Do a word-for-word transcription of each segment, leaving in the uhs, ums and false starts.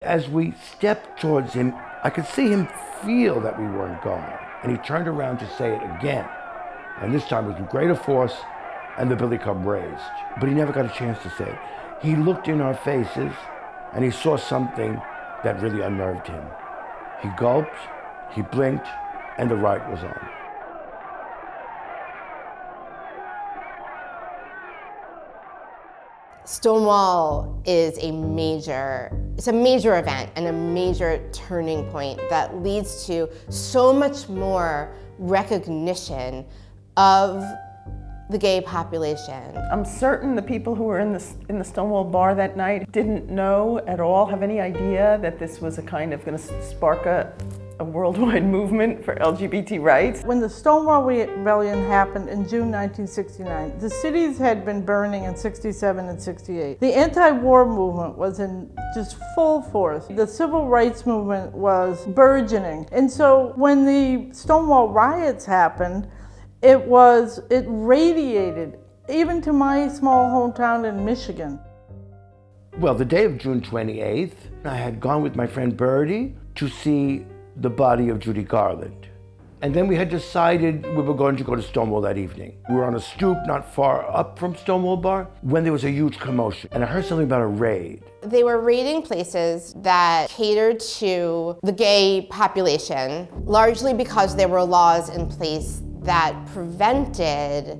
As we stepped towards him, I could see him feel that we weren't going. And he turned around to say it again. And this time with greater force, and the billy club raised. But he never got a chance to say it. He looked in our faces, and he saw something that really unnerved him. He gulped, he blinked, and the riot was on. Stonewall is a major, it's a major event and a major turning point that leads to so much more recognition of the gay population. I'm certain the people who were in the, in the Stonewall bar that night didn't know at all, have any idea that this was a kind of going to spark a, a worldwide movement for L G B T rights. When the Stonewall Rebellion happened in June nineteen sixty-nine, the cities had been burning in sixty-seven and sixty-eight. The anti-war movement was in just full force. The civil rights movement was burgeoning. And so when the Stonewall Riots happened, It was, it radiated, even to my small hometown in Michigan. Well, the day of June twenty-eighth, I had gone with my friend Birdie to see the body of Judy Garland. And then we had decided we were going to go to Stonewall that evening. We were on a stoop not far up from Stonewall Bar when there was a huge commotion. And I heard something about a raid. They were raiding places that catered to the gay population, largely because there were laws in place that prevented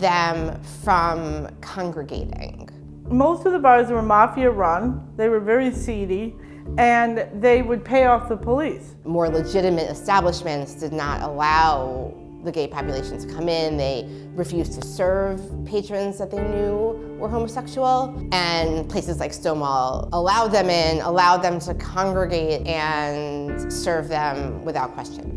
them from congregating. Most of the bars were mafia run. They were very seedy, and they would pay off the police. More legitimate establishments did not allow the gay population to come in. They refused to serve patrons that they knew were homosexual. And places like Stonewall allowed them in, allowed them to congregate and serve them without question.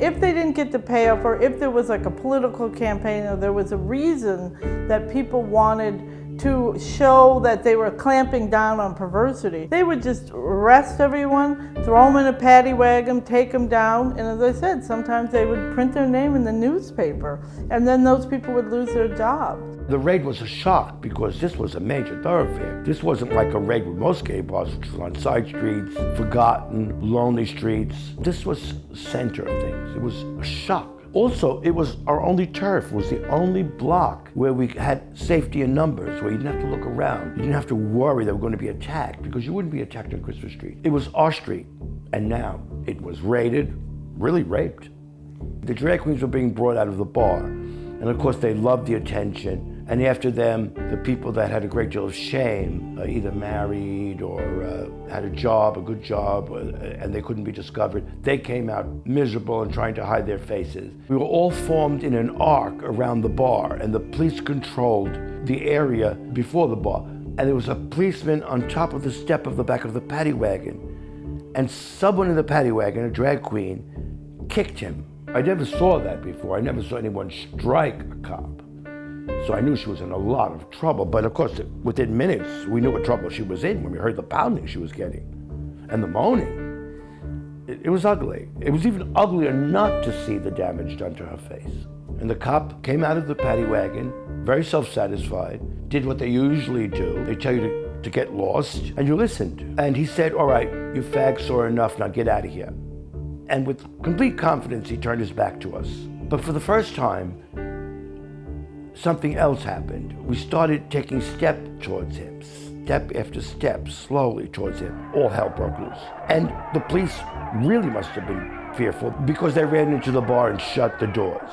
If they didn't get the payoff, or if there was like a political campaign, or there was a reason that people wanted to show that they were clamping down on perversity, they would just arrest everyone, throw them in a paddy wagon, take them down, and as I said, sometimes they would print their name in the newspaper, and then those people would lose their jobs. The raid was a shock because this was a major thoroughfare. This wasn't like a raid with most gay bars, which was on side streets, forgotten, lonely streets. This was center of things. It was a shock. Also, it was our only turf. It was the only block where we had safety in numbers, where you didn't have to look around. You didn't have to worry that we were going to be attacked, because you wouldn't be attacked on Christopher Street. It was our street, and now it was raided, really raped. The drag queens were being brought out of the bar, and of course they loved the attention. And after them, the people that had a great deal of shame, uh, either married or uh, had a job, a good job, or, uh, and they couldn't be discovered, they came out miserable and trying to hide their faces. We were all formed in an arc around the bar, and the police controlled the area before the bar. And there was a policeman on top of the step of the back of the paddy wagon. And someone in the paddy wagon, a drag queen, kicked him. I never saw that before. I never saw anyone strike a cop. So I knew she was in a lot of trouble, but of course, within minutes, we knew what trouble she was in when we heard the pounding she was getting and the moaning. It, it was ugly. It was even uglier not to see the damage done to her face. And the cop came out of the paddy wagon, very self-satisfied, did what they usually do. They tell you to, to get lost, and you listened. And he said, all right, you fags saw enough, now get out of here. And with complete confidence, he turned his back to us. But for the first time, something else happened. We started taking step towards him, step after step, slowly towards him. All hell broke loose. And the police really must have been fearful because they ran into the bar and shut the doors.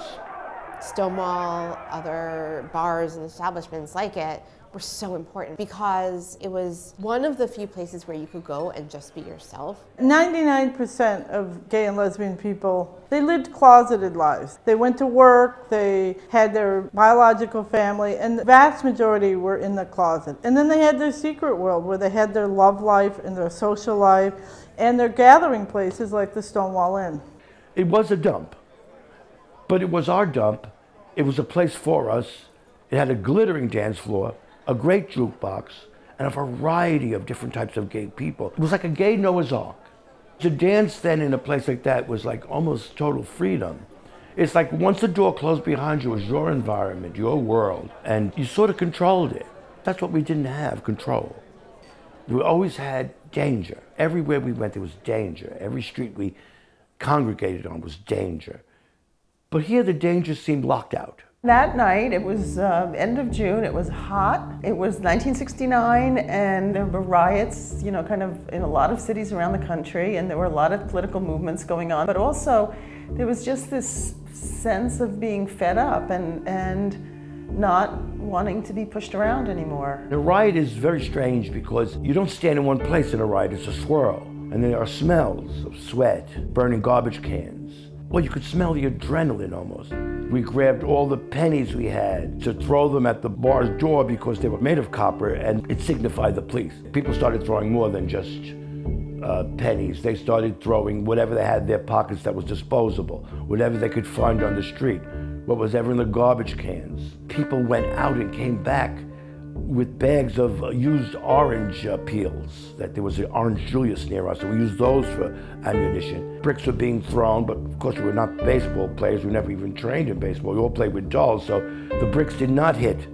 Stonewall, other bars and establishments like it, were so important because it was one of the few places where you could go and just be yourself. ninety-nine percent of gay and lesbian people, they lived closeted lives. They went to work, they had their biological family, and the vast majority were in the closet. And then they had their secret world where they had their love life and their social life and their gathering places like the Stonewall Inn. It was a dump, but it was our dump. It was a place for us. It had a glittering dance floor, a great jukebox, and a variety of different types of gay people. It was like a gay Noah's Ark. To dance then in a place like that was like almost total freedom. It's like once the door closed behind you, it was your environment, your world, and you sort of controlled it. That's what we didn't have, control. we always had danger. Everywhere we went, there was danger. Every street we congregated on was danger. But here, the danger seemed locked out. That night, it was uh, end of June, it was hot. It was nineteen sixty-nine, and there were riots, you know, kind of in a lot of cities around the country, and there were a lot of political movements going on. But also, there was just this sense of being fed up and, and not wanting to be pushed around anymore. The riot is very strange because you don't stand in one place in a riot, it's a swirl. And there are smells of sweat, burning garbage cans. Well, you could smell the adrenaline almost. We grabbed all the pennies we had to throw them at the bar's door because they were made of copper, and it signified the police. People started throwing more than just uh, pennies. They started throwing whatever they had in their pockets that was disposable, whatever they could find on the street, what was ever in the garbage cans. People went out and came back with bags of used orange uh, peels, that there was an Orange Julius near us, so we used those for ammunition. Bricks were being thrown, but of course we were not baseball players, we never even trained in baseball, we all played with dolls, so the bricks did not hit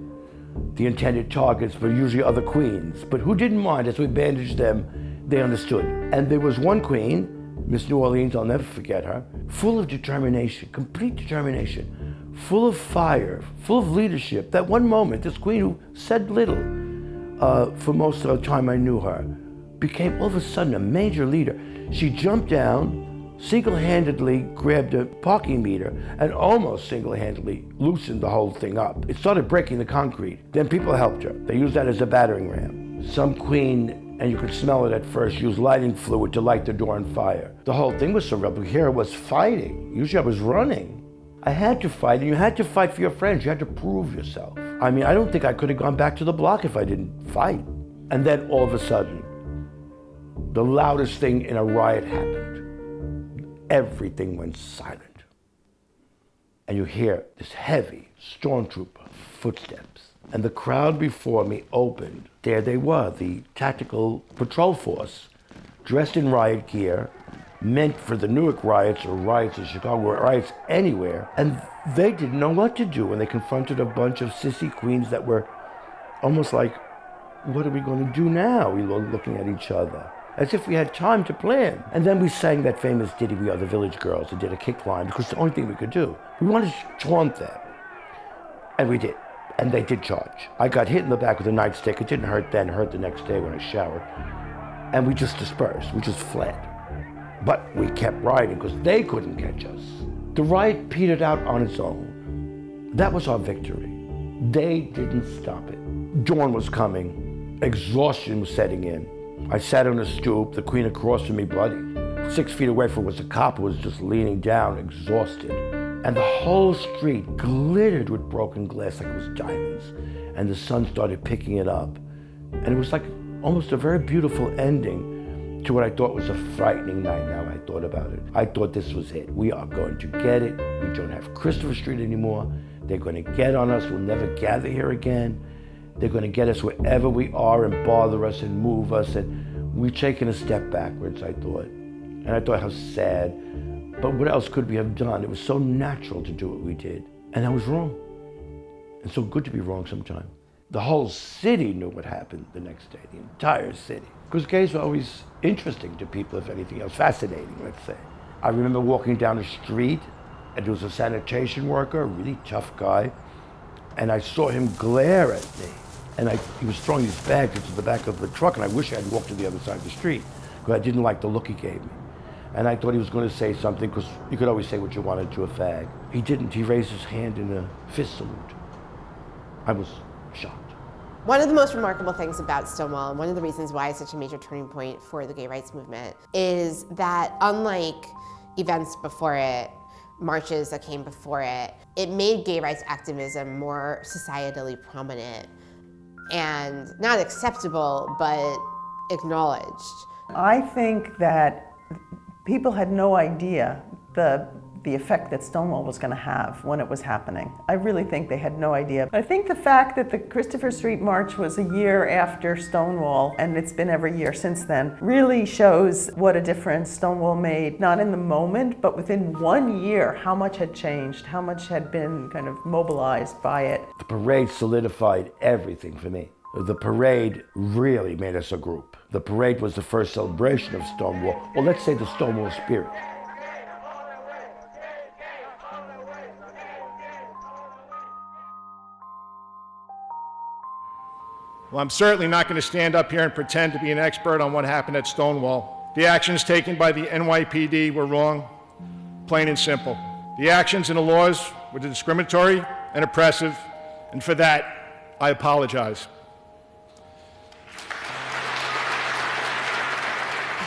the intended targets, but usually other queens. But who didn't mind, as we bandaged them, they understood. And there was one queen, Miss New Orleans, I'll never forget her, full of determination, complete determination, full of fire, full of leadership. That one moment, this queen who said little uh, for most of the time I knew her, became all of a sudden a major leader. She jumped down, single-handedly grabbed a parking meter, and almost single-handedly loosened the whole thing up. It started breaking the concrete. Then people helped her. They used that as a battering ram. Some queen, and you could smell it at first, used lighting fluid to light the door on fire. The whole thing was surreal, but here I was fighting. Usually I was running. I had to fight, and you had to fight for your friends. You had to prove yourself. I mean, I don't think I could have gone back to the block if I didn't fight. And then all of a sudden, the loudest thing in a riot happened. Everything went silent. And you hear this heavy stormtrooper footsteps. And the crowd before me opened. There they were, the tactical patrol force, dressed in riot gear, meant for the Newark riots or riots in Chicago or riots anywhere. And they didn't know what to do when they confronted a bunch of sissy queens that were almost like, what are we going to do now? We were looking at each other as if we had time to plan. And then we sang that famous ditty, We Are the Village Girls, and did a kick line because it's the only thing we could do. We wanted to taunt them. And we did. And they did charge. I got hit in the back with a nightstick. It didn't hurt then, it hurt the next day when I showered. And we just dispersed, we just fled. But we kept rioting because they couldn't catch us. The riot petered out on its own. That was our victory. They didn't stop it. Dawn was coming. Exhaustion was setting in. I sat on a stoop, the queen across from me bloody. Six feet away from us, a cop who was just leaning down, exhausted. And the whole street glittered with broken glass like it was diamonds. And the sun started picking it up. And it was like almost a very beautiful ending to what I thought was a frightening night. Now I thought about it. I thought this was it. We are going to get it. We don't have Christopher Street anymore. They're going to get on us. We'll never gather here again. They're going to get us wherever we are and bother us and move us. And we've taken a step backwards, I thought. And I thought, how sad. But what else could we have done? It was so natural to do what we did. And I was wrong. It's so good to be wrong sometime. The whole city knew what happened the next day, the entire city. Because gays were always interesting to people, if anything else, fascinating, let's say. I remember walking down the street, and there was a sanitation worker, a really tough guy, and I saw him glare at me. And I, he was throwing his bags into the back of the truck, and I wish I had walked to the other side of the street, because I didn't like the look he gave me. And I thought he was going to say something, because you could always say what you wanted to a fag. He didn't. He raised his hand in a fist salute. I was shocked. One of the most remarkable things about Stonewall, and one of the reasons why it's such a major turning point for the gay rights movement, is that unlike events before it, marches that came before it, it made gay rights activism more societally prominent and not acceptable, but acknowledged. I think that people had no idea the the effect that Stonewall was going to have when it was happening. I really think they had no idea. I think the fact that the Christopher Street March was a year after Stonewall, and it's been every year since then, really shows what a difference Stonewall made, not in the moment, but within one year, how much had changed, how much had been kind of mobilized by it. The parade solidified everything for me. The parade really made us a group. The parade was the first celebration of Stonewall, or let's say the Stonewall spirit. Well, I'm certainly not going to stand up here and pretend to be an expert on what happened at Stonewall. The actions taken by the N Y P D were wrong, plain and simple. The actions and the laws were discriminatory and oppressive, and for that, I apologize.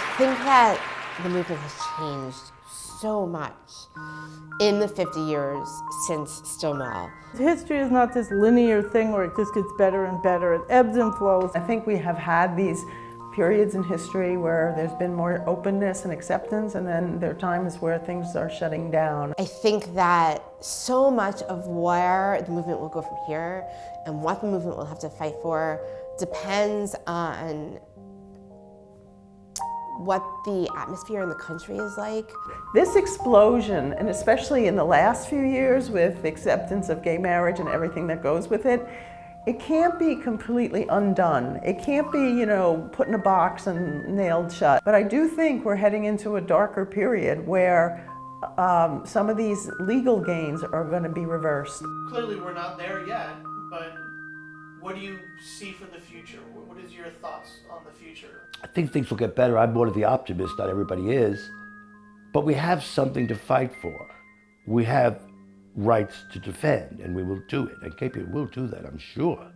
I think that the movement has changed so much in the fifty years since Stonewall. History is not this linear thing where it just gets better and better. It ebbs and flows. I think we have had these periods in history where there's been more openness and acceptance, and then there are times where things are shutting down. I think that so much of where the movement will go from here and what the movement will have to fight for depends on what the atmosphere in the country is like. This explosion, and especially in the last few years with the acceptance of gay marriage and everything that goes with it, it can't be completely undone. It can't be, you know, put in a box and nailed shut. But I do think we're heading into a darker period where um, some of these legal gains are going to be reversed. Clearly we're not there yet, but what do you see for the future? What is your thoughts on the future? I think things will get better. I'm more of the optimist, not everybody is. But we have something to fight for. We have rights to defend, and we will do it. And K P will do that, I'm sure.